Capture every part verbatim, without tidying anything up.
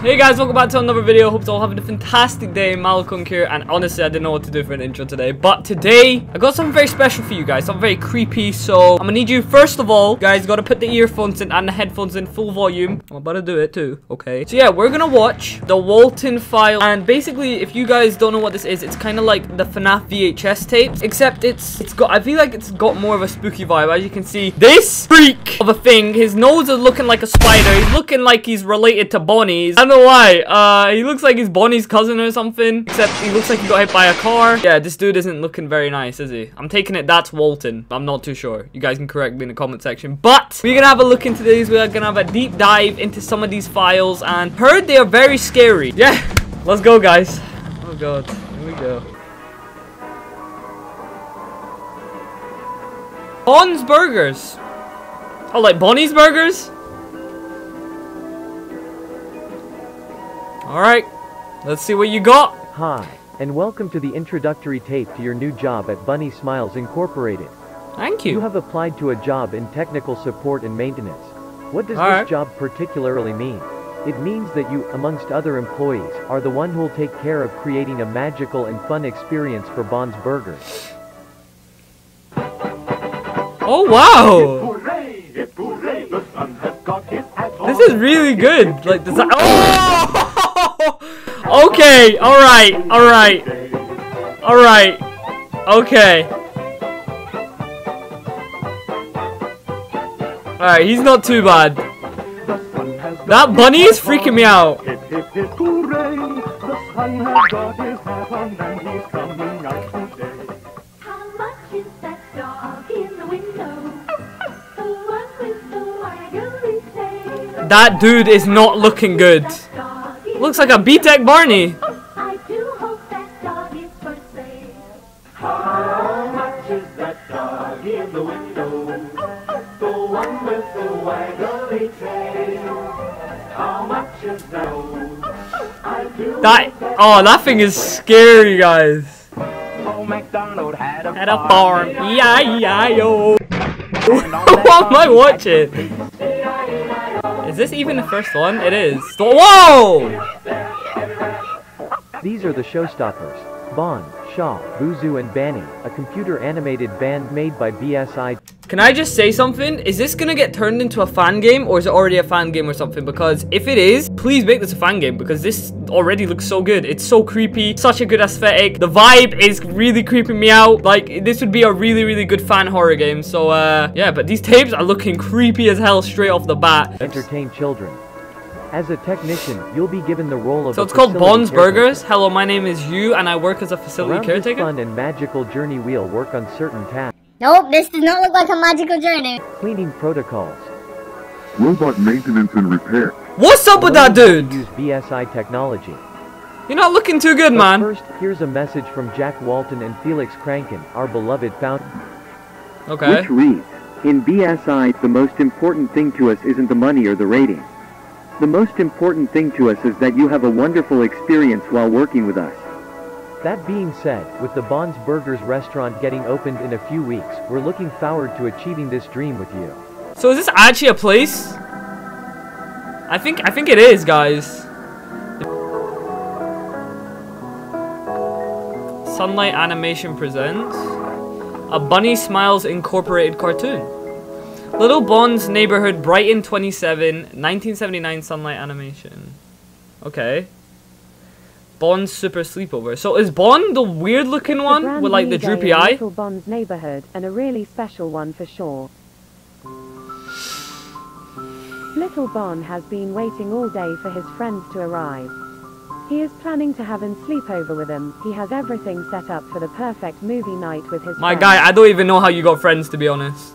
Hey guys, welcome back to another video. Hope you're all having a fantastic day. Malikong here, and honestly I didn't know what to do for an intro today, but today I got something very special for you guys, something very creepy. So I'm gonna need you, first of all, guys, gotta put the earphones in and the headphones in full volume. I'm about to do it too. Okay, so yeah, we're gonna watch the Walten Files, and basically if you guys don't know what this is, it's kind of like the FNAF V H S tapes, except it's it's got, I feel like it's got more of a spooky vibe. As you can see, this freak of a thing, his nose is looking like a spider, he's looking like he's related to Bonnie's. I don't know why. Uh, he looks like he's Bonnie's cousin or something. Except he looks like he got hit by a car. Yeah, this dude isn't looking very nice, is he? I'm taking it that's Walten. I'm not too sure. You guys can correct me in the comment section. But we're gonna have a look into these. We're gonna have a deep dive into some of these files, and heard they are very scary. Yeah, let's go, guys. Oh god, here we go. Bon's Burgers. Oh, like Bonnie's Burgers? Alright, let's see what you got. Hi, and welcome to the introductory tape to your new job at Bunny Smiles Incorporated. Thank you. You have applied to a job in technical support and maintenance. What does All this right. job particularly mean? It means that you, amongst other employees, are the one who'll take care of creating a magical and fun experience for Bon's Burgers. Oh wow! Hooray, hooray, the sun has got his hat on. This is really good. Like this. Oh! Okay, alright, alright, alright, okay. Alright, he's not too bad. That bunny is freaking me out. That dude is not looking good. Looks like a B-Tech Barney. I do hope that dog is for sale. How much is that dog in the window? The one with the waggly tail. How much is that? I do that. Oh, that thing is scary, guys. Oh, McDonald had a, had a farm. Yeah, yeah, yo. What am I watching? Is this even the first one? It is. Whoa! These are the showstoppers. Bon, Shaw, Buzu, and Banny, a computer-animated band made by B S I. Can I just say something? Is this gonna get turned into a fan game, or is it already a fan game or something? Because if it is, please make this a fan game, because this already looks so good. It's so creepy, such a good aesthetic. The vibe is really creeping me out. Like, this would be a really, really good fan horror game. So, uh, yeah, but these tapes are looking creepy as hell straight off the bat. Entertain children. As a technician, you'll be given the role of So it's called Bon's Burgers. Hello, my name is Yu, and I work as a facility Around caretaker. Fun and magical journey wheel work on certain tasks. Nope, this does not look like a magical journey. Cleaning protocols. Robot maintenance and repair. What's up with that dude? Use B S I technology. You're not looking too good, but man. First, here's a message from Jack Walten and Felix Cranken, our beloved fountain. Okay. Which reads, in B S I, the most important thing to us isn't the money or the rating. The most important thing to us is that you have a wonderful experience while working with us. That being said, with the Bon's Burgers restaurant getting opened in a few weeks, we're looking forward to achieving this dream with you. So is this actually a place? I think I think it is, guys. Sunlight Animation presents a Bunny Smiles Incorporated cartoon. Little Bon's Neighborhood, Brighton twenty-seven, nineteen seventy-nine, Sunlight Animation. Okay. Bon's Super Sleepover. So is Bon the weird-looking one with like the droopy eye? Little Bon's Neighborhood, and a really special one for sure. Little Bon has been waiting all day for his friends to arrive. He is planning to have a sleepover with them. He has everything set up for the perfect movie night with his My friends. guy, I don't even know how you got friends, to be honest.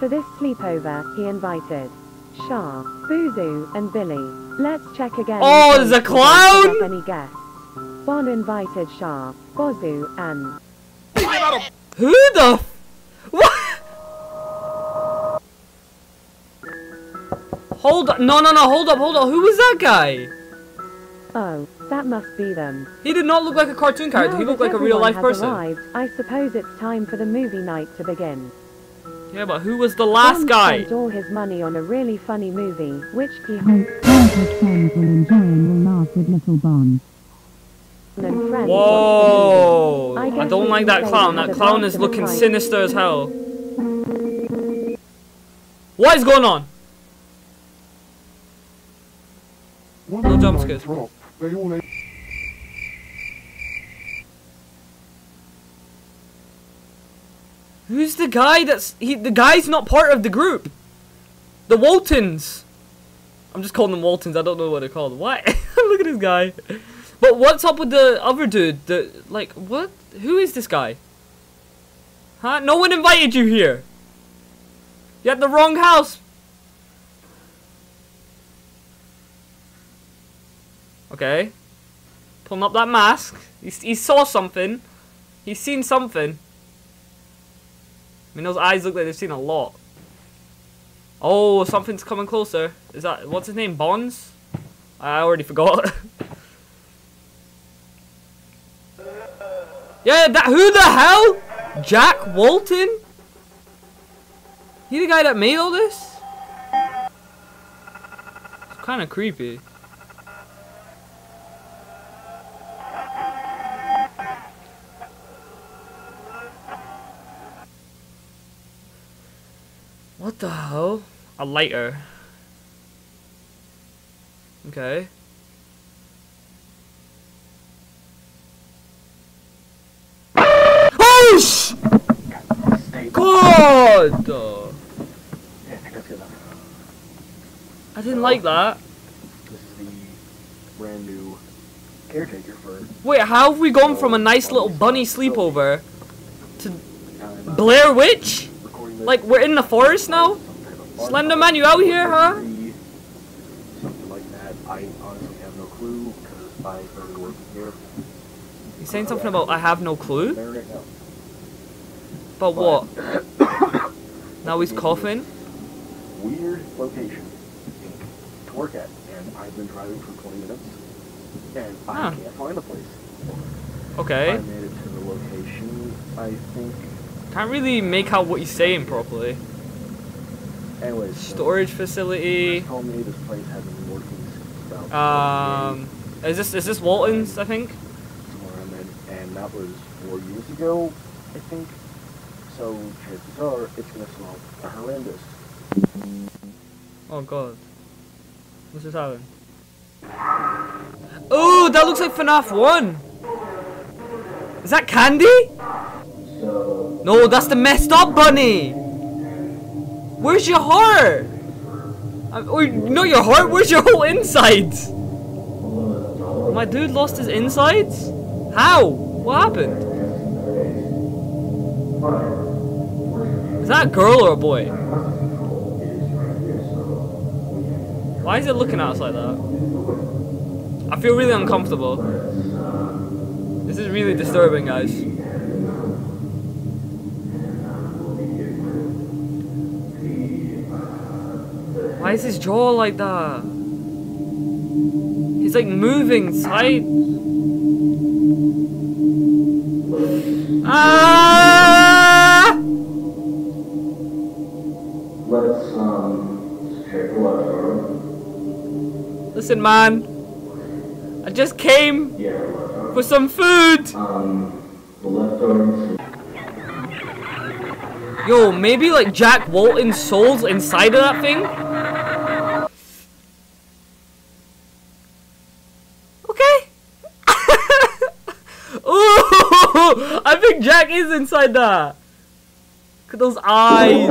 For this sleepover, he invited Shah, Buzu, and Billy. Let's check again. Oh, there's a clown! Any guess? Bon invited Shah, Buzu, and... Who the f... What? Hold up. No, no, no. Hold up, hold up. Who was that guy? Oh, that must be them. He did not look like a cartoon character. He looked like a real-life person. Arrived, I suppose it's time for the movie night to begin. Yeah, but who was the last Bond guy? Spent all his money on a really funny movie, which he hoped that friends will enjoy and will laugh with little Bon. Whoa! I, I don't like that clown. That clown is looking sinister as hell. What is going on? No jump scares. Who's the guy that's... He, the guy's not part of the group. The Waltons. I'm just calling them Waltons. I don't know what they're called. Why? Look at this guy. But what's up with the other dude? The, like, what? Who is this guy? Huh? No one invited you here. You're at the wrong house. Okay. Pulling up that mask. He, he saw something. He's seen something. I mean, those eyes look like they've seen a lot. Oh, something's coming closer. Is that... What's his name? Bonds? I already forgot. Yeah, that... Who the hell? Jack Walten? He the guy that made all this? It's kind of creepy. What the hell? A lighter. Okay. Oh sh! God! I didn't like that. This is the brand new caretaker for. Wait, how have we gone from a nice little bunny sleepover to Blair Witch? Like, we're in the forest now? Slender Man, you out here, huh? Something like that. I honestly have no clue because I started working here. You're saying something about I have no clue? But what? Now he's coughing? Weird location to work at, and I've been driving for twenty minutes, and I can't find the place. Okay. I made it to the location, I think. Can't really make out what he's saying properly. Anyways, storage so facility. Told me this place hasn't been working since about um, is this is this Walton's? I think. And that was four years ago, I think. So chances are it's gonna smell horrendous. Oh God, what's this happening? Oh, that looks like FNAF one. Is that candy? No, that's the messed up bunny! Where's your heart? I, or, not your heart, where's your whole insides? My dude lost his insides? How? What happened? Is that a girl or a boy? Why is it looking at us like that? I feel really uncomfortable. This is really disturbing, guys. Why is his jaw like that? He's like moving side. Ah! Let's um take one. Listen, man. I just came for some food. Um, Yo, maybe like Jack Walton's soul's inside of that thing. I think Jack is inside that. Look at those eyes.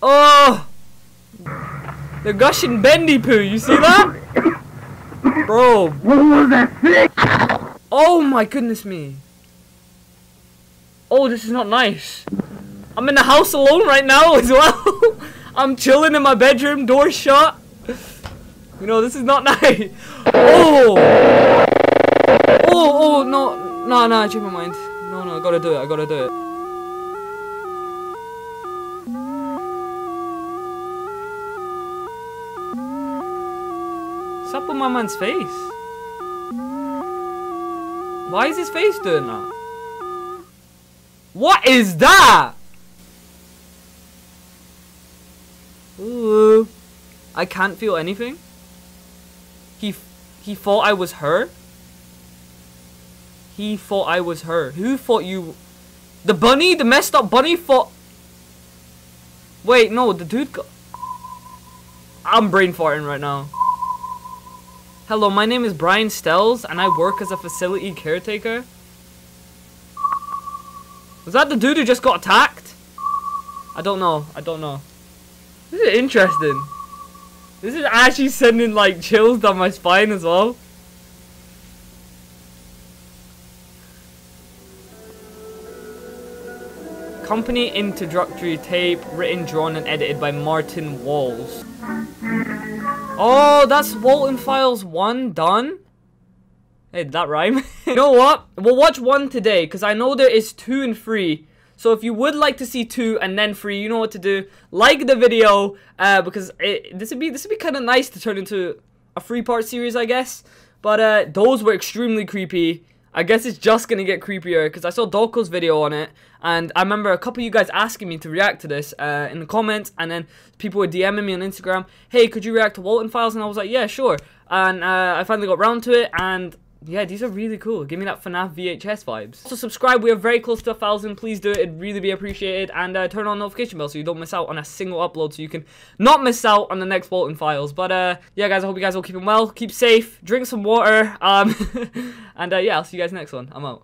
Oh, they're gushing bendy poo. You see that, bro? What was that thing? Oh my goodness me. Oh, this is not nice. I'm in the house alone right now as well. I'm chilling in my bedroom, door shut. You know, this is not nice. Oh, oh, oh no. No, no, I changed my mind. No, no, I gotta do it, I gotta do it. What's up with my man's face? Why is his face doing that? What is that? Ooh. I can't feel anything? He he thought I was her? He thought I was her. Who thought you? The bunny? The messed up bunny thought... Wait, no, the dude got... I'm brain farting right now. Hello, my name is Brian Stells, and I work as a facility caretaker. Was that the dude who just got attacked? I don't know. I don't know. This is interesting. This is actually sending, like, chills down my spine as well. Company introductory tape, written, drawn, and edited by Martin Walls. Oh, that's Walten Files one done? Hey, did that rhyme? You know what? We'll watch one today, because I know there is two and three. So if you would like to see two and then three, you know what to do. Like the video, uh, because it, this would be, this would be kind of nice to turn into a three-part series, I guess. But uh, those were extremely creepy. I guess it's just gonna get creepier, because I saw Dolko's video on it, and I remember a couple of you guys asking me to react to this uh, in the comments, and then people were DMing me on Instagram, hey, could you react to Walten Files? And I was like, yeah, sure. And uh, I finally got round to it, and yeah, these are really cool. Give me that FNAF V H S vibes. Also, subscribe. We are very close to a thousand. Please do it. It'd really be appreciated. And uh, turn on the notification bell so you don't miss out on a single upload, so you can not miss out on the next Walten Files. But uh, yeah, guys, I hope you guys are all keeping well. Keep safe. Drink some water. Um... And uh, yeah, I'll see you guys next one. I'm out.